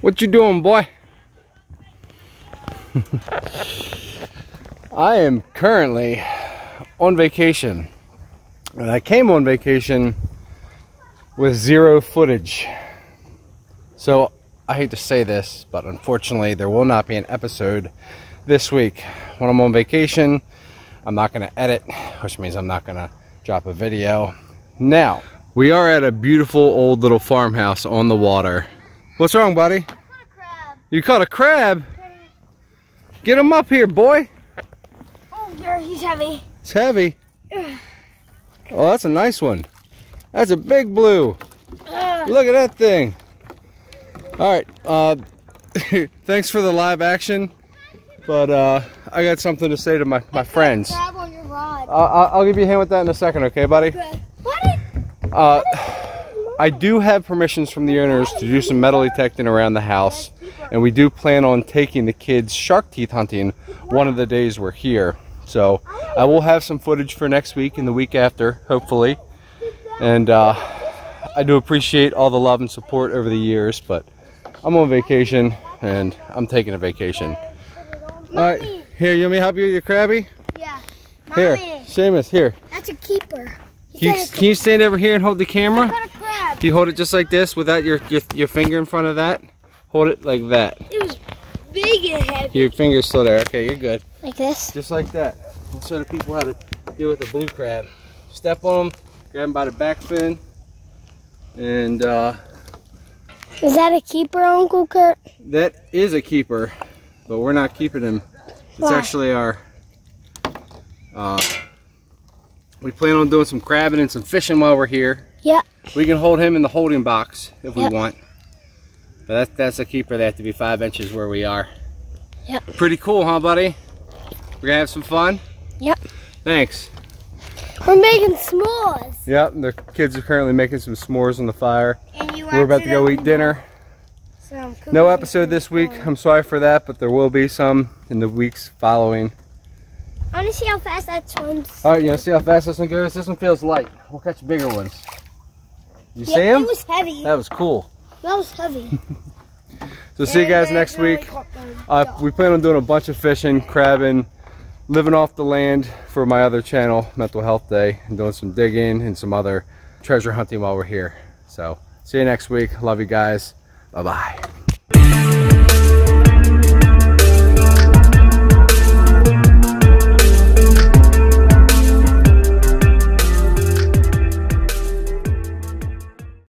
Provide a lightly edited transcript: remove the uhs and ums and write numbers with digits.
What you doing, boy? I am currently on vacation. And I came on vacation with zero footage. So I hate to say this, but unfortunately there will not be an episode this week. When I'm on vacation, I'm not going to edit, which means I'm not going to drop a video. Now, we are at a beautiful old little farmhouse on the water. What's wrong, buddy? I caught a crab. You caught a crab? Get him up here, boy. Oh, yeah, he's heavy. It's heavy? Oh, that's a nice one. That's a big blue. Look at that thing. All right. Thanks for the live action. But I got something to say to my friends. Grab on your rod. I'll give you a hand with that in a second, okay, buddy? Okay. I do have permissions from the owners to do some metal detecting around the house, and we do plan on taking the kids shark teeth hunting one of the days we're here. So I will have some footage for next week and the week after, hopefully. And I do appreciate all the love and support over the years, but I'm on vacation and I'm taking a vacation. Alright, here, you want me to help you with your crabby? Yeah. Here, Seamus, here. That's a keeper. Can you stand over here and hold the camera? I got a crab. Can you hold it just like this without your finger in front of that? Hold it like that. It was big and heavy. Your finger's still there. Okay, you're good. Like this? Just like that. I'll show the people how to deal with the blue crab. Step on them, grab them by the back fin, and Is that a keeper, Uncle Kurt? That is a keeper. But we're not keeping him. It's actually our, we plan on doing some crabbing and some fishing while we're here. Yep. We can hold him in the holding box if we want. But that's a keeper. They have to be 5 inches where we are. Yep. Pretty cool, huh, buddy? We're gonna have some fun? Yep. Thanks. We're making s'mores. Yep, the kids are currently making some s'mores on the fire. And we're about to go eat dinner. So no episode this week. I'm sorry for that, but there will be some in the weeks following. I want to see how fast that one's. All right, you want to see how fast this one goes? This one feels light. We'll catch bigger ones. You see him? That was heavy. That was cool. That was heavy. So see you guys next week. We plan on doing a bunch of fishing, crabbing, living off the land for my other channel, Mental Health Day, and doing some digging and some other treasure hunting while we're here. So see you next week. Love you guys. Bye-bye.